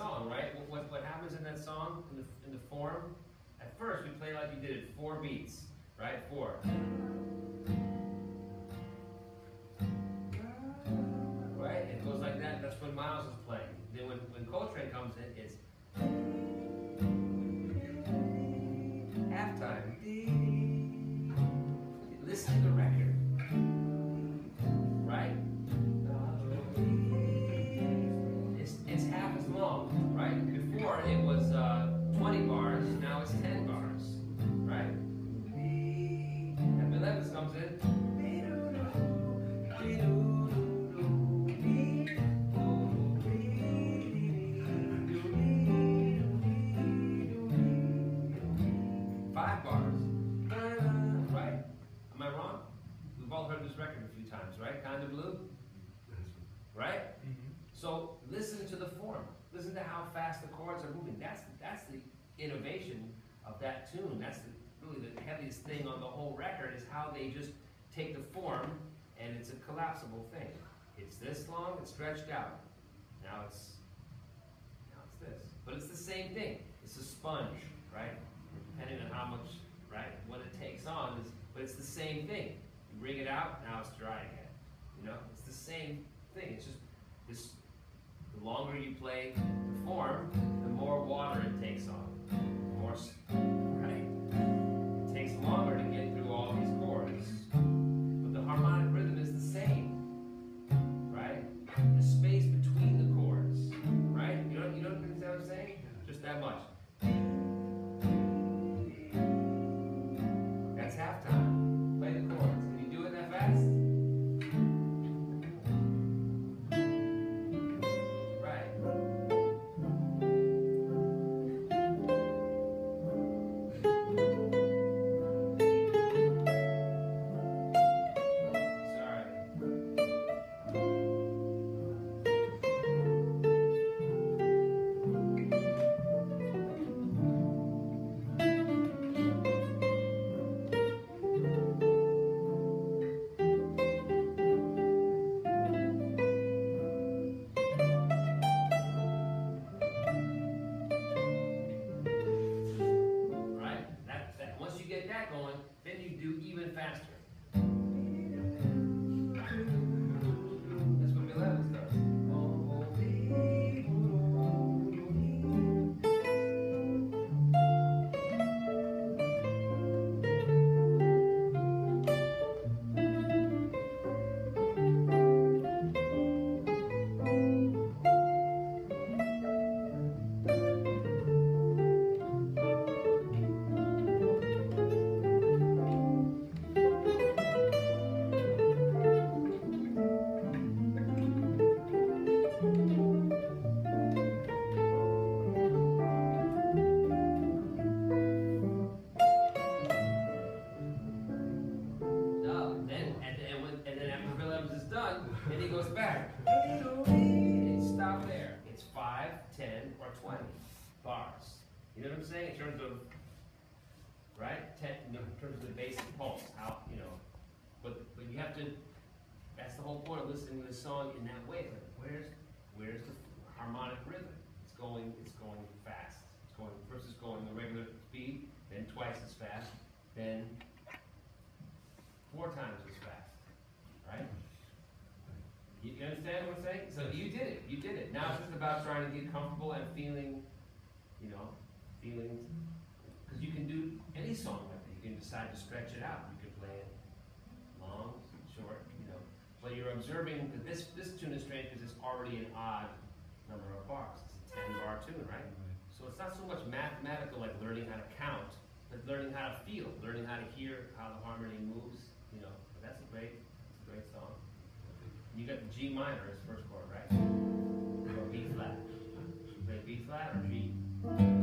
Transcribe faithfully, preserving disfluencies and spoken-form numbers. song, right? What, what, what happens in that song, in the, in the form? At first, we play like you did it, four beats, right? Four. Right? It goes like that. That's when Miles is playing. Then when, when Coltrane comes in, it's halftime. Listen to the record. Right? It's, it's half as long, right? Before it was uh, twenty bars, now it's ten bars, right? And when Miles comes in, right? Kind of Blue? Right? Mm-hmm. So listen to the form. Listen to how fast the chords are moving. That's, that's the innovation of that tune. That's the, really the heaviest thing on the whole record is how they just take the form and it's a collapsible thing. It's this long, it's stretched out. Now it's, now it's this. But it's the same thing. It's a sponge, right? Depending on how much, right? What it takes on is, but it's the same thing. You bring it out, now it's dry again. You know, it's the same thing. It's just this, the longer you play the form, the more water it takes on. The more, right? It takes longer to get through all these chords. But the harmonic rhythm is the same, right? The space between the chords, right? You know, you know what I'm saying? Just that much. That's halftime. Play the chords. Can you do it that fast? Song in that way, like where's where's the harmonic rhythm? It's going, it's going fast. It's going first, it's going the regular speed, then twice as fast, then four times as fast. Right? You, you understand what I'm saying? So you did it. You did it. Now it's just about trying to get comfortable and feeling, you know, feeling, because you can do any song like that. You can decide to stretch it out. You can play it long, short. But you're observing that this, this tune is strange because it's already an odd number of bars. It's a ten bar tune, right? So it's not so much mathematical like learning how to count, but learning how to feel, learning how to hear how the harmony moves, you know. But that's a great, that's a great song. You got the G minor as first chord, right? Or B flat. You play B flat or G?